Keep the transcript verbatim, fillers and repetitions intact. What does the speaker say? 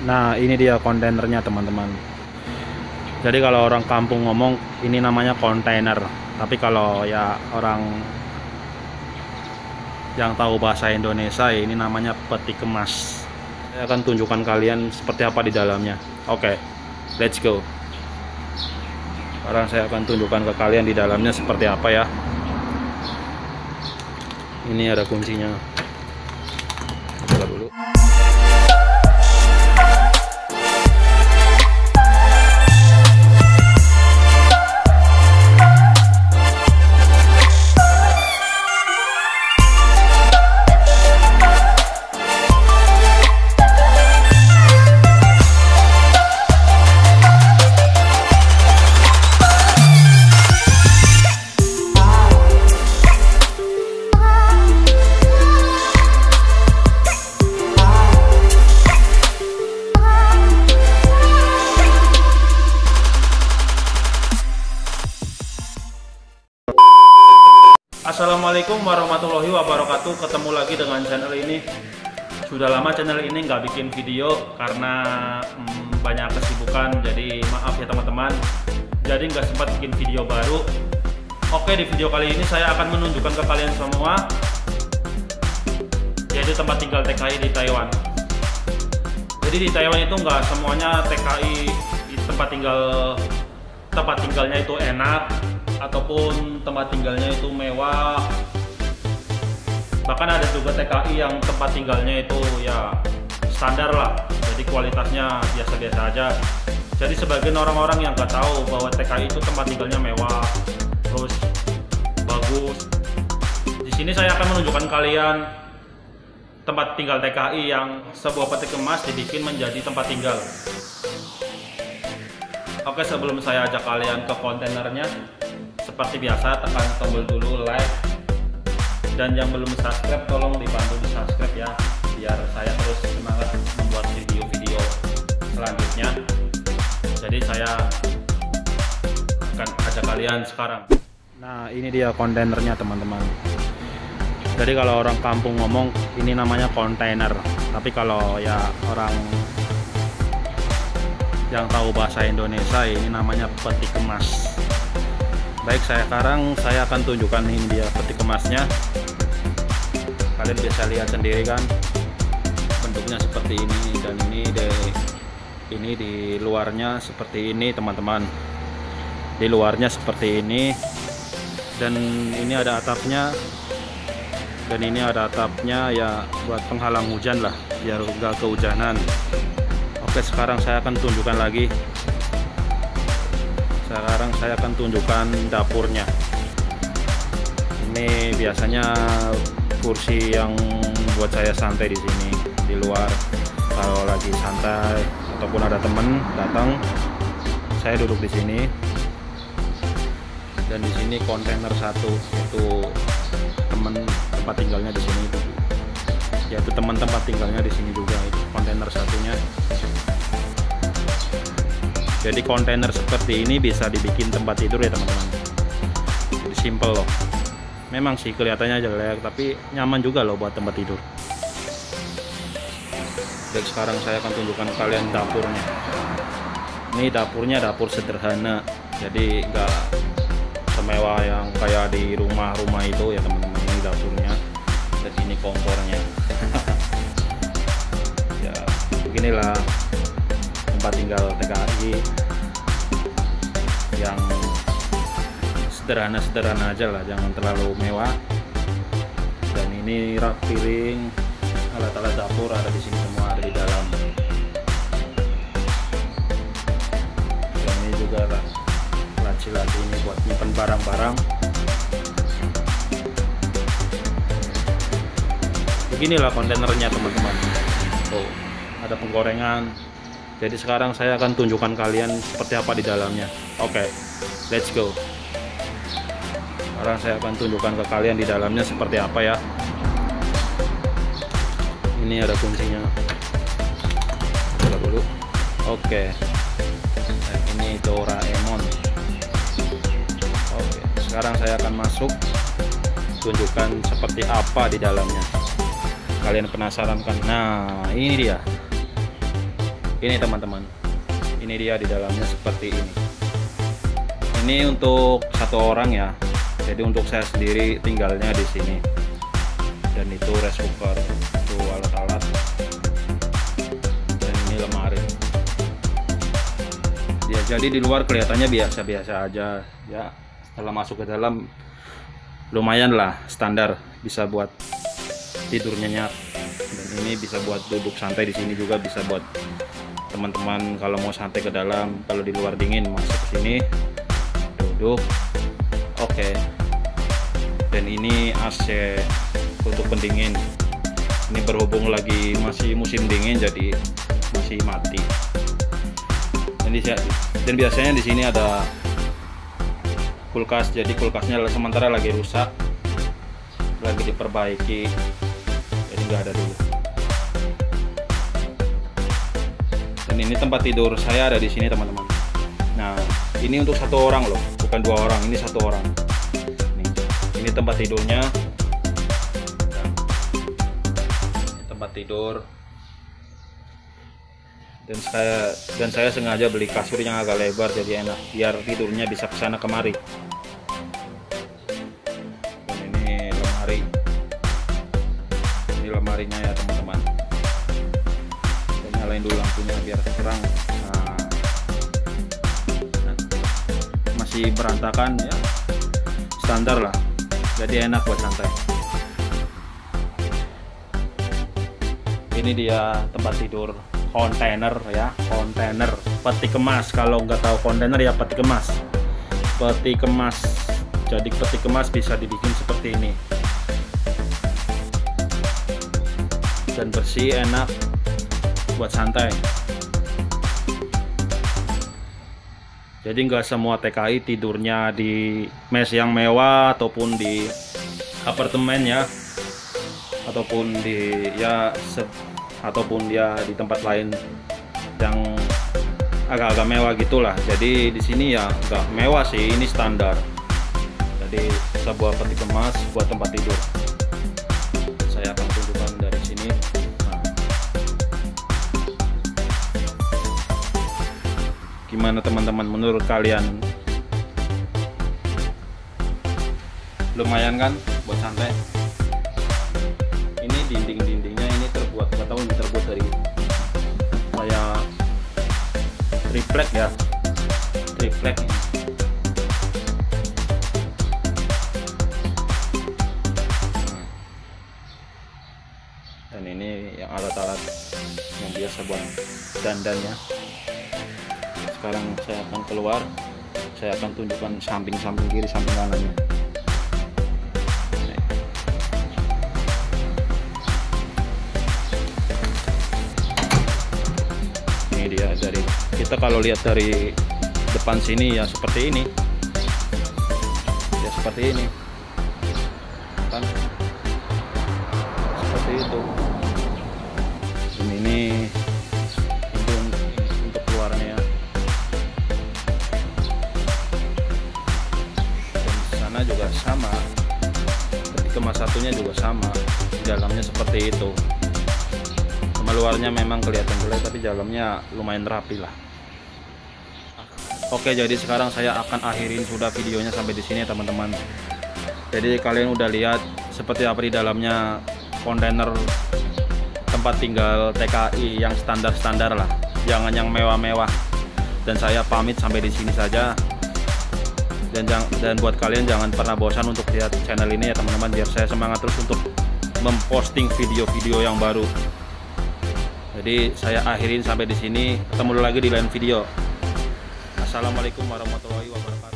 Nah, ini dia kontainernya, teman-teman. Jadi kalau orang kampung ngomong ini namanya kontainer, tapi kalau ya orang yang tahu bahasa Indonesia ini namanya peti kemas. Saya akan tunjukkan kalian seperti apa di dalamnya. Oke, okay, let's go. Sekarang saya akan tunjukkan ke kalian di dalamnya seperti apa ya. Ini ada kuncinya. Buka dulu. Assalamualaikum warahmatullahi wabarakatuh. Ketemu lagi dengan channel ini. Sudah lama channel ini nggak bikin video karena hmm, banyak kesibukan. Jadi maaf ya teman-teman, jadi nggak sempat bikin video baru. Oke, di video kali ini saya akan menunjukkan ke kalian semua yaitu tempat tinggal T K I di Taiwan. Jadi di Taiwan itu nggak semuanya T K I tempat tinggal tempat tinggalnya itu enak ataupun tempat tinggalnya itu mewah. Bahkan ada juga T K I yang tempat tinggalnya itu ya standar lah, jadi kualitasnya biasa-biasa aja. Jadi sebagian orang-orang yang nggak tahu bahwa T K I itu tempat tinggalnya mewah terus bagus, di sini saya akan menunjukkan kalian tempat tinggal T K I yang sebuah peti kemas dibikin menjadi tempat tinggal. Oke, sebelum saya ajak kalian ke kontainernya, seperti biasa tekan tombol dulu like, dan yang belum subscribe tolong dibantu di subscribe ya, biar saya terus semangat membuat video-video selanjutnya. Jadi saya akan ajak kalian sekarang. Nah, ini dia kontainernya, teman-teman. Jadi kalau orang kampung ngomong ini namanya kontainer, tapi kalau ya orang yang tahu bahasa Indonesia ini namanya peti kemas. Baik, saya sekarang saya akan tunjukkan ini dia peti kemasnya. Kalian bisa lihat sendiri kan bentuknya seperti ini, dan ini dari ini di luarnya seperti ini, teman-teman. Di luarnya seperti ini, dan ini ada atapnya, dan ini ada atapnya ya buat penghalang hujan lah, biar nggak kehujanan. Oke, sekarang saya akan tunjukkan lagi. Sekarang saya akan tunjukkan dapurnya. Ini biasanya kursi yang buat saya santai di sini, di luar. Kalau lagi santai ataupun ada temen datang, saya duduk di sini. Dan di sini kontainer satu, itu temen tempat tinggalnya di sini, yaitu teman tempat tinggalnya di sini juga, itu kontainer satunya. Jadi kontainer seperti ini bisa dibikin tempat tidur ya teman-teman. Jadi simple loh. Memang sih kelihatannya jelek, tapi nyaman juga loh buat tempat tidur. Dan sekarang saya akan tunjukkan kalian dapurnya. Ini dapurnya dapur sederhana, jadi nggak semewah yang kayak di rumah-rumah itu ya teman-teman. Ini dapurnya, dan ini kompornya. Ya beginilah tempat tinggal T K I yang sederhana-sederhana aja lah, jangan terlalu mewah. Dan ini rak piring, alat-alat dapur ada di sini semua, ada di dalam. Dan ini juga laci-laci ini buat nyimpen barang-barang. Beginilah kontainernya teman-teman. Oh, ada penggorengan. Jadi sekarang saya akan tunjukkan kalian seperti apa di dalamnya. Oke, okay, let's go. Sekarang saya akan tunjukkan ke kalian di dalamnya seperti apa ya. Ini ada kuncinya. Buka dulu. Oke. Okay. Nah, ini Doraemon. Oke, okay, sekarang saya akan masuk, tunjukkan seperti apa di dalamnya. Kalian penasaran kan? Nah, ini dia. Ini teman-teman, ini dia di dalamnya seperti ini. Ini untuk satu orang ya. Jadi untuk saya sendiri tinggalnya di sini. Dan itu rice cooker, itu alat-alat. Dan ini lemari. Ya, jadi di luar kelihatannya biasa-biasa aja ya. Setelah masuk ke dalam lumayan lah, standar, bisa buat tidur nyenyak. Dan ini bisa buat duduk santai di sini, juga bisa buat teman-teman kalau mau santai ke dalam, kalau di luar dingin masuk ke sini duduk. Oke. Okay. Dan ini A C untuk pendingin. Ini berhubung lagi masih musim dingin jadi masih mati. Dan, di, dan biasanya di sini ada kulkas, jadi kulkasnya sementara lagi rusak, lagi diperbaiki, jadi nggak ada dulu. Dan ini tempat tidur saya ada di sini teman-teman. Nah ini untuk satu orang loh, bukan dua orang, ini satu orang. Ini, ini tempat tidurnya, tempat tidur. Dan saya dan saya sengaja beli kasur yang agak lebar jadi enak, biar tidurnya bisa kesana kemari. Dan ini lemari, ini lemarinya ya teman-teman. Dan nyalain dulu lampunya biar terang. Nah, masih berantakan ya, standar lah, jadi enak buat santai. Ini dia tempat tidur. Kontainer ya, kontainer peti kemas. Kalau nggak tahu kontainer ya peti kemas, peti kemas. Jadi peti kemas bisa dibikin seperti ini dan bersih, enak buat santai. Jadi nggak semua T K I tidurnya di mes yang mewah ataupun di apartemen ya, ataupun di ya ataupun dia di tempat lain yang agak-agak mewah gitulah. Jadi di sini ya nggak mewah sih, ini standar. Jadi sebuah peti kemas buat tempat tidur. Saya akan tunjukkan dari sini. Nah, gimana teman-teman menurut kalian? Lumayan kan buat santai. Ini dinding-dindingnya ini terbuat, nggak tahu ini terbuat dari kayak triplek ya, triplek ini. Dan ini yang alat-alat yang biasa buat dandannya. Sekarang saya akan keluar, saya akan tunjukkan samping-samping kiri, samping kanannya. Dia dari kita kalau lihat dari depan sini ya seperti ini ya, seperti ini kan, seperti itu. Dan ini itu untuk keluarnya. Dan di sana juga sama, ketika mas satunya juga sama, di dalamnya seperti itu. Luarnya memang kelihatan jelek tapi dalamnya lumayan rapi lah. Oke, jadi sekarang saya akan akhirin sudah videonya sampai di sini teman-teman. Jadi kalian udah lihat seperti apa di dalamnya kontainer tempat tinggal T K I yang standar-standar lah, jangan yang mewah-mewah. Dan saya pamit sampai di sini saja. Dan dan buat kalian jangan pernah bosan untuk lihat channel ini ya teman-teman, biar saya semangat terus untuk memposting video-video yang baru. Jadi saya akhirin sampai di sini. Ketemu lagi di lain video. Assalamualaikum warahmatullahi wabarakatuh.